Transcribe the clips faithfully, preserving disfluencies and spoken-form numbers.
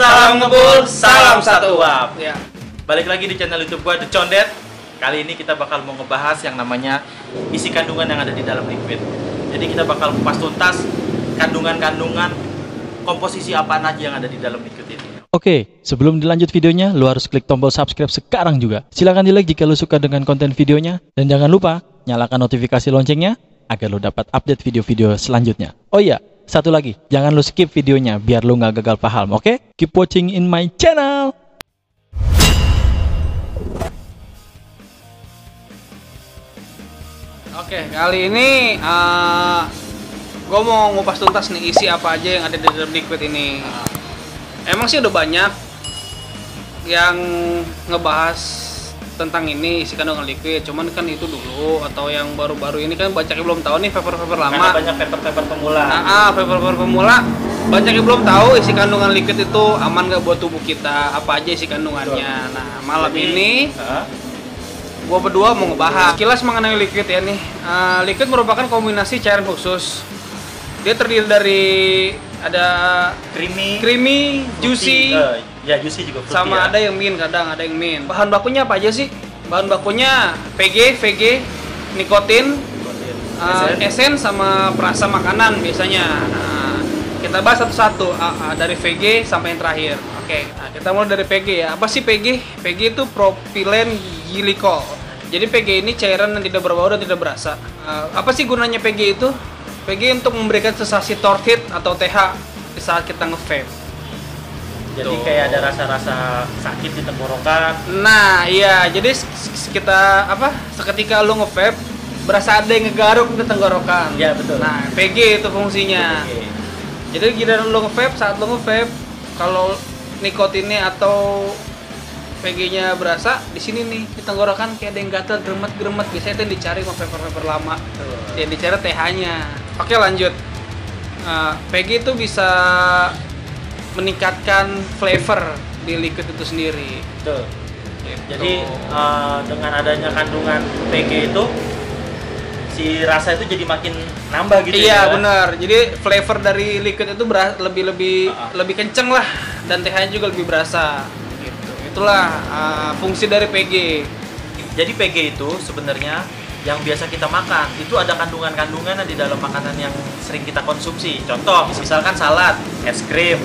Salam ngebul, salam satu uap. Ya. Balik lagi di channel YouTube gua The Condet. Kali ini kita bakal mau ngebahas yang namanya isi kandungan yang ada di dalam liquid. Jadi kita bakal kupas tuntas kandungan-kandungan komposisi apa aja yang ada di dalam liquid ini. Oke, sebelum dilanjut videonya, lu harus klik tombol subscribe sekarang juga. Silahkan di like jika lu suka dengan konten videonya dan jangan lupa nyalakan notifikasi loncengnya agar lu dapat update video-video selanjutnya. Oh iya. Satu lagi, jangan lu skip videonya biar lu nggak gagal paham, oke? Okay? Keep watching in my channel! Oke, okay, kali ini uh, gue mau ngupas tuntas nih isi apa aja yang ada di dalam liquid ini. Emang sih udah banyak yang ngebahas tentang ini isi kandungan liquid, cuman kan itu dulu, atau yang baru-baru ini kan banyak yang belum tahu nih, paper-paper lama. Karena banyak paper-paper pemula. Nah, ah, paper-paper pemula banyak yang belum tahu isi kandungan liquid itu aman nggak buat tubuh kita, apa aja isi kandungannya. Nah, malam Jadi, ini uh, gua berdua mau ngebahas kilas mengenai liquid ya nih. Uh, liquid merupakan kombinasi cairan khusus. Dia terdiri dari ada creamy, creamy, juicy. Uh, Ya, juicy juga fruity, sama ya. Ada yang min, kadang ada yang min. Bahan bakunya apa aja sih? Bahan bakunya P G, V G, nikotin, nikotin. Uh, esen sama perasa makanan biasanya. Nah, kita bahas satu-satu uh, uh, dari V G sampai yang terakhir. Oke, okay. Nah, kita mulai dari P G ya. Apa sih P G? P G itu propilen glikol. Jadi P G ini cairan yang tidak berbau dan tidak berasa. Uh, apa sih gunanya P G itu? P G untuk memberikan sensasi torpid atau T H di saat kita nge-vape. Jadi kayak ada rasa-rasa sakit di tenggorokan. Nah, iya. Jadi kita apa? Seketika lu nge-vape, berasa ada yang ngegaruk di tenggorokan. Iya, betul. Nah, P G itu fungsinya. P G. Jadi giliran lu nge-vape, saat lu nge-vape, kalau nikotinnya atau P G-nya berasa di sini nih, di tenggorokan kayak ada yang gatal, gremet-gremet. Biasanya itu yang dicari nge-vape-vape lama. Betul. Yang dicari T H-nya. Oke, lanjut. Uh, P G itu bisa meningkatkan flavor di liquid itu sendiri. Betul. Gitu. Jadi uh, dengan adanya kandungan P G itu, si rasa itu jadi makin nambah gitu. Iya ya, benar. Jadi flavor dari liquid itu lebih lebih uh-huh. lebih kenceng lah, dan T H juga lebih berasa. Gitu. Itulah uh, fungsi dari P G. Jadi P G itu sebenarnya yang biasa kita makan itu ada kandungan-kandungan di dalam makanan yang sering kita konsumsi. Contoh, misalkan salad, es krim,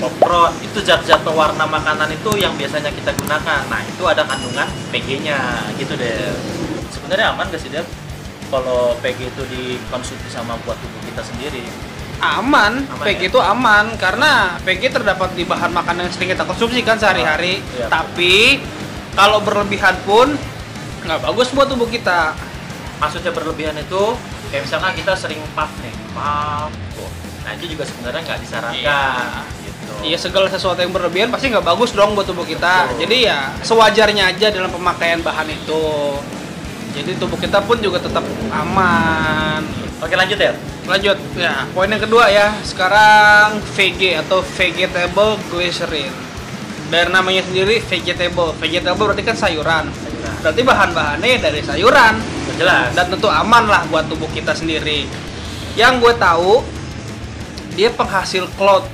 popcorn, itu zat-zat pewarna makanan itu yang biasanya kita gunakan. Nah, itu ada kandungan P G-nya, gitu deh. Sebenarnya aman gak sih, Dep? Kalau P G itu dikonsumsi sama buat tubuh kita sendiri? Aman, aman P G ya? Itu aman, karena P G terdapat di bahan makanan yang sering kita konsumsi kan sehari-hari. Iya, tapi, kalau berlebihan pun nggak bagus buat tubuh kita. Maksudnya berlebihan itu kayak misalnya kita sering puff nih, puff, nah itu juga sebenarnya nggak disarankan. Iya, gitu. Iya, segala sesuatu yang berlebihan pasti nggak bagus dong buat tubuh kita. Betul. Jadi ya sewajarnya aja dalam pemakaian bahan itu, jadi tubuh kita pun juga tetap aman. Oke, lanjut ya. Lanjut ya, poin yang kedua ya sekarang, V G atau vegetable glycerin. Dari namanya sendiri vegetable, vegetable berarti kan sayuran. Berarti bahan-bahannya dari sayuran. Jelas. Dan tentu aman lah buat tubuh kita sendiri. Yang gue tahu dia penghasil cloud.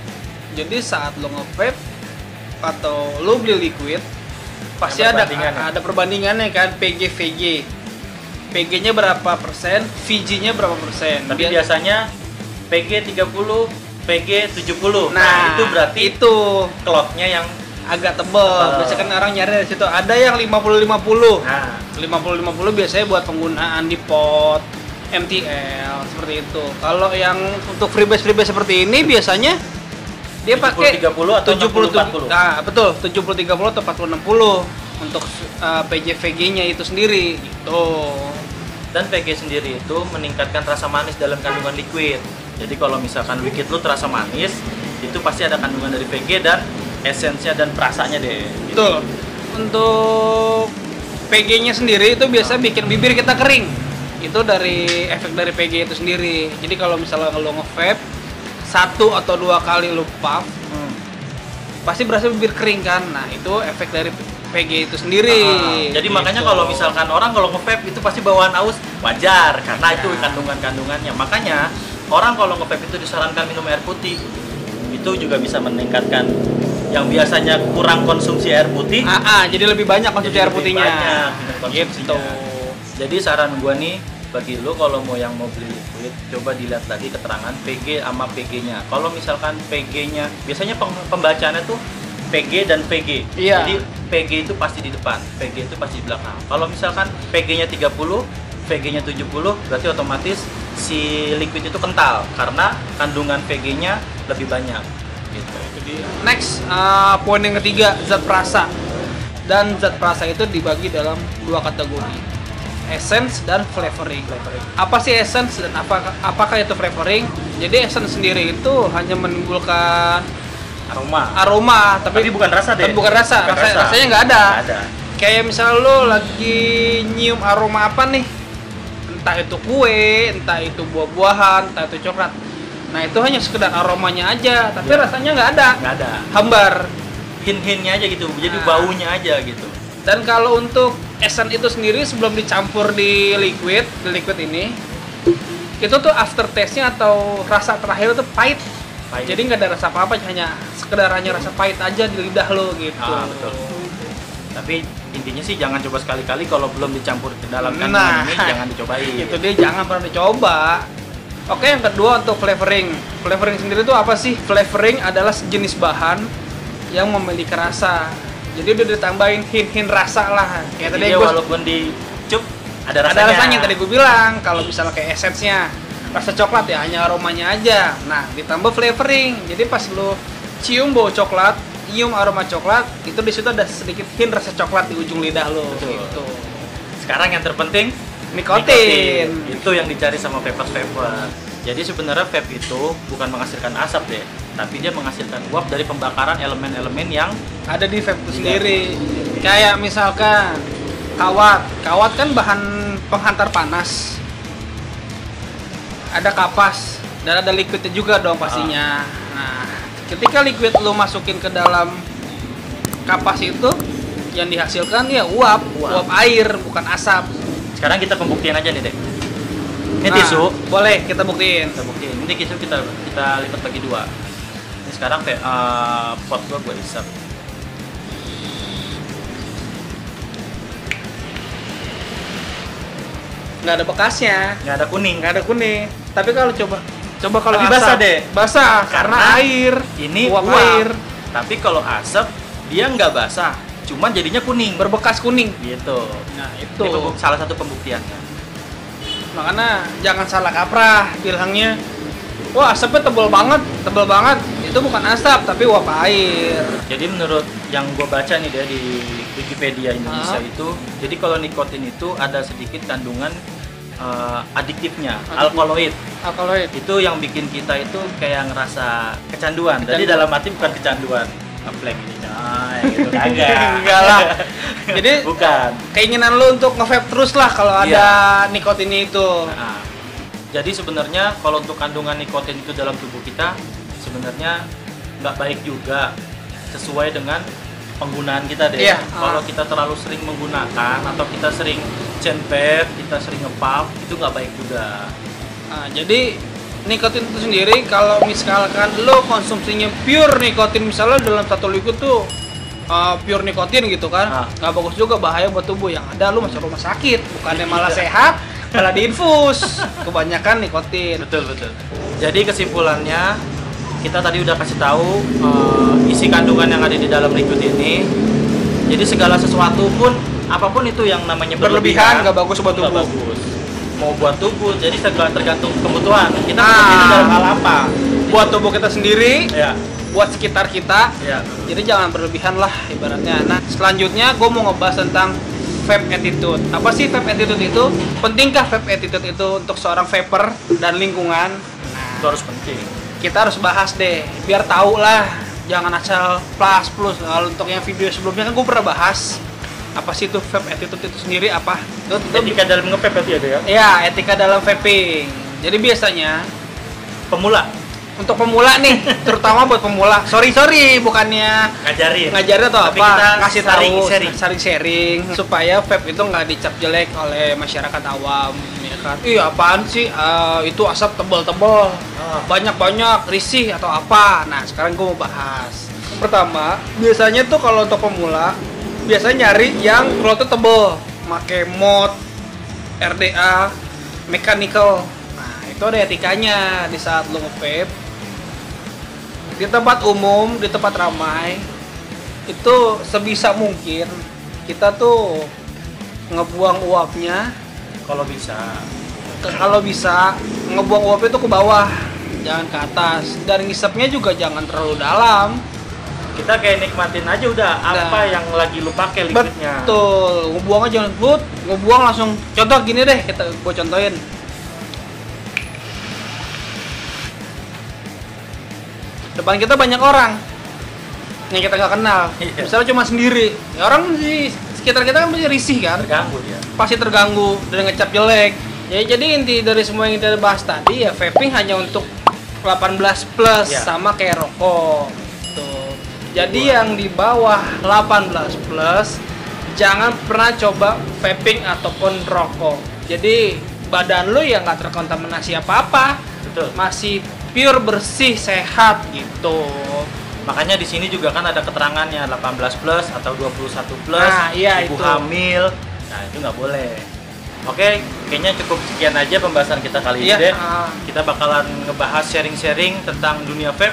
Jadi saat lo nge-vape atau lo beli liquid pasti ada ada perbandingannya kan, P G V G. P G-nya berapa persen, V G-nya berapa persen. Tapi biasanya P G tiga puluh, P G tujuh puluh. Nah, nah itu berarti itu cloud-nya yang agak tebel. Biasanya kan orang nyari dari situ. Ada yang lima puluh lima puluh. Nah, lima puluh lima puluh biasanya buat penggunaan di pot, M T L seperti itu. Kalau yang untuk freebase-freebase seperti ini biasanya dia pakai tiga puluh atau tujuh puluh empat puluh. Nah, betul, tujuh puluh tiga puluh atau empat puluh enam puluh untuk uh, P G V G-nya itu sendiri gitu. Dan P G sendiri itu meningkatkan rasa manis dalam kandungan liquid. Jadi kalau misalkan liquid lu terasa manis, itu pasti ada kandungan dari P G dan esensinya dan perasanya deh. Betul. Untuk P G-nya sendiri itu biasa bikin bibir kita kering. Itu dari efek dari P G itu sendiri. Jadi kalau misalnya lo nge-vape satu atau dua kali lo puff, hmm. pasti berasa bibir kering kan. Nah, itu efek dari P G itu sendiri. Uh, jadi gitu. Makanya kalau misalkan orang kalau nge-vape itu pasti bawaan aus, wajar karena ya. Itu kandungan-kandungannya. Makanya orang kalau nge-vape itu disarankan minum air putih. Itu juga bisa meningkatkan yang biasanya kurang konsumsi air putih, ah, ah, jadi lebih banyak konsumsi air putihnya. Banyak gitu. Jadi saran gua nih bagi lo kalau mau yang mau beli liquid, coba dilihat lagi keterangan P G sama P G-nya. Kalau misalkan P G-nya, biasanya pembacaannya tuh P G dan P G. Iya. Jadi P G itu pasti di depan, P G itu pasti di belakang. Kalau misalkan P G-nya tiga puluh, P G-nya tujuh puluh, berarti otomatis si liquid itu kental karena kandungan P G-nya lebih banyak. Gitu. Jadi next uh, poin yang ketiga, zat perasa. Dan zat perasa itu dibagi dalam dua kategori. Essence dan flavoring. Apa sih essence dan apakah, apakah itu flavoring? Jadi essence sendiri itu hanya menimbulkan aroma. Aroma, tapi, tapi bukan rasa deh. Bukan rasa. Bukan rasa. Rasanya nggak ada. Nggak ada. Kayak misalnya lo lagi nyium aroma apa nih? Entah itu kue, entah itu buah-buahan, entah itu coklat. Nah itu hanya sekedar aromanya aja, tapi ya, rasanya nggak ada. Nggak ada. Hambar. Hin-hinnya aja gitu. Jadi nah, baunya aja gitu. Dan kalau untuk essence itu sendiri sebelum dicampur di liquid, di liquid ini itu tuh aftertaste-nya atau rasa terakhir itu pahit. Pahit. Jadi nggak ada rasa apa-apa, hanya sekedar hanya rasa pahit aja di lidah lo gitu. Ah, betul. Tapi intinya sih jangan coba sekali-kali kalau belum dicampur ke dalam kandungan nah, ini jangan dicobain. Itu dia, jangan pernah dicoba. Oke, yang kedua untuk flavoring. Flavoring sendiri itu apa sih? Flavoring adalah sejenis bahan yang memiliki rasa. Jadi udah ditambahin hint-hint rasa lah. Kayak tadi gua, walaupun dicup ada rasanya. Ada rasanya tadi gue bilang, kalau misalnya kayak essence-nya rasa coklat ya hanya aromanya aja. Nah, ditambah flavoring. Jadi pas lu cium bau coklat, nyium aroma coklat, itu di situ ada sedikit hint rasa coklat di ujung lidah lu. Gitu. Sekarang yang terpenting nikotin. nikotin. Itu yang dicari sama vapers-vapers. Jadi sebenarnya vape itu bukan menghasilkan asap deh, tapi dia menghasilkan uap dari pembakaran elemen-elemen yang ada di vape itu sendiri. Kayak misalkan kawat, kawat kan bahan penghantar panas. Ada kapas dan ada liquidnya juga dong pastinya. Ah. Nah, ketika liquid lo masukin ke dalam kapas itu, yang dihasilkan ya uap, uap, uap air bukan asap. Sekarang kita pembuktian aja nih deh. Ini nah, tisu, boleh kita buktiin. Kita buktiin. Ini tisu kita kita lipat bagi dua. Ini sekarang kayak uh, pot gua gua isap. Nggak ada bekasnya. Nggak ada kuning. Nggak ada kuning. Tapi kalau coba, coba kalau asap basah deh. Basah karena, karena air. Ini uap air. Tapi kalau asap dia nggak basah. Cuman jadinya kuning. Berbekas kuning. Gitu. Nah itu. Ini salah satu pembuktiannya. Makanya jangan salah kaprah bilangnya, wah asapnya tebal banget, tebal banget. Itu bukan asap tapi uap air. Jadi menurut yang gue baca nih dia di Wikipedia Indonesia ah. itu, jadi kalau nikotin itu ada sedikit kandungan uh, adiktifnya, Adiktif. alkaloid. Alkaloid. Itu yang bikin kita itu kayak ngerasa kecanduan. Kecanduan. Jadi dalam arti bukan kecanduan ngeplek ini, nah, gitu enggak lah. Jadi bukan keinginan lo untuk nge-vape terus lah kalau yeah. ada nikotinnya itu. Nah, jadi sebenarnya kalau untuk kandungan nikotin itu dalam tubuh kita sebenarnya nggak baik juga sesuai dengan penggunaan kita deh. Yeah. Kalau uh. kita terlalu sering menggunakan atau kita sering cenpet, kita sering nge-pump, itu nggak baik juga. Nah, jadi nikotin itu sendiri kalau misalkan lo konsumsinya pure nikotin, misalnya dalam satu liquid tuh uh, pure nikotin gitu kan, nggak bagus juga, bahaya buat tubuh. Yang ada lo masuk rumah sakit, bukannya malah sehat malah diinfus kebanyakan nikotin. Betul betul. Jadi kesimpulannya kita tadi udah kasih tahu uh, isi kandungan yang ada di dalam liquid ini. Jadi segala sesuatu pun apapun itu yang namanya berlebihan nggak bagus buat tubuh. Mau buat tubuh, jadi tergantung kebutuhan kita ah, dalam hal apa buat tubuh kita sendiri ya, buat sekitar kita ya. Jadi jangan berlebihan lah ibaratnya. Nah selanjutnya gue mau ngebahas tentang vape attitude. Apa sih vape attitude itu? Pentingkah vape attitude itu untuk seorang vaper dan lingkungan? Nah, itu harus penting, kita harus bahas deh biar tahu lah, jangan asal plus plus. Kalau untuk yang video sebelumnya kan gue pernah bahas apa sih itu vape attitude itu sendiri, apa itu, itu etika dalam nge-vape ya, ya? Iya, etika dalam vaping. Jadi biasanya pemula, untuk pemula nih terutama buat pemula, sorry sorry bukannya ngajarin ngajarin atau tapi apa, kasih tahu, sharing sharing, sharing supaya vape itu nggak dicap jelek oleh masyarakat awam ya kan. Iya apaan sih uh, itu asap tebal-tebal, banyak-banyak, risih atau apa. Nah sekarang gue mau bahas Pertama, biasanya tuh kalau untuk pemula biasanya nyari yang klotnya tebel, make mod, R D A, mechanical. Nah, itu ada etikanya di saat lo nge-vape. Di tempat umum, di tempat ramai, itu sebisa mungkin kita tuh ngebuang uapnya kalau bisa. Kalau bisa ngebuang uapnya itu ke bawah, jangan ke atas, dan ngisepnya juga jangan terlalu dalam. Kita kayak nikmatin aja udah apa nah, yang lagi lu pakai liquidnya. Betul, ngebuang aja jangan but, ngebuang langsung. Contoh gini deh, kita gua contohin. Depan kita banyak orang yang kita nggak kenal, yeah. Misalnya cuma sendiri, ya orang di sekitar kita kan pasti risih kan, terganggu ya. Pasti terganggu dan ngecap jelek. Ya, jadi inti dari semua yang kita bahas tadi ya vaping hanya untuk delapan belas plus yeah. Sama kayak rokok. Tuh. Jadi wow. Yang di bawah delapan belas plus jangan pernah coba vaping ataupun rokok. Jadi badan lu ya nggak terkontaminasi apa-apa, masih pure bersih sehat gitu. Makanya di sini juga kan ada keterangannya delapan belas plus atau dua puluh satu plus, nah, iya, ibu itu. Hamil, nah itu nggak boleh. Oke, kayaknya cukup sekian aja pembahasan kita kali iya, ini deh. Uh. Kita bakalan ngebahas sharing-sharing tentang dunia vape.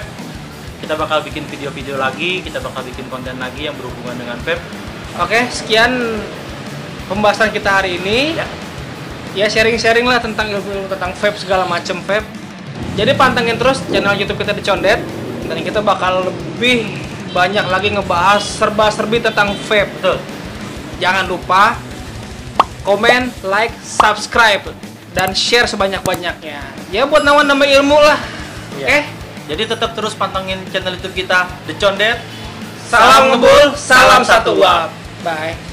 Kita bakal bikin video-video lagi, kita bakal bikin konten lagi yang berhubungan dengan vape. Oke, sekian pembahasan kita hari ini. Ya, ya sharing-sharing lah tentang ilmu tentang vape segala macam vape. Jadi pantengin terus channel YouTube kita di Condet. Dan kita bakal lebih banyak lagi ngebahas serba-serbi tentang vape. Betul. Jangan lupa komen, like, subscribe, dan share sebanyak-banyaknya. Ya buat nambah-nambah ilmu lah. Iya. Oke? Okay? Jadi tetap terus pantengin channel YouTube kita The Condet. Salam ngebul, salam satu uap. Bye.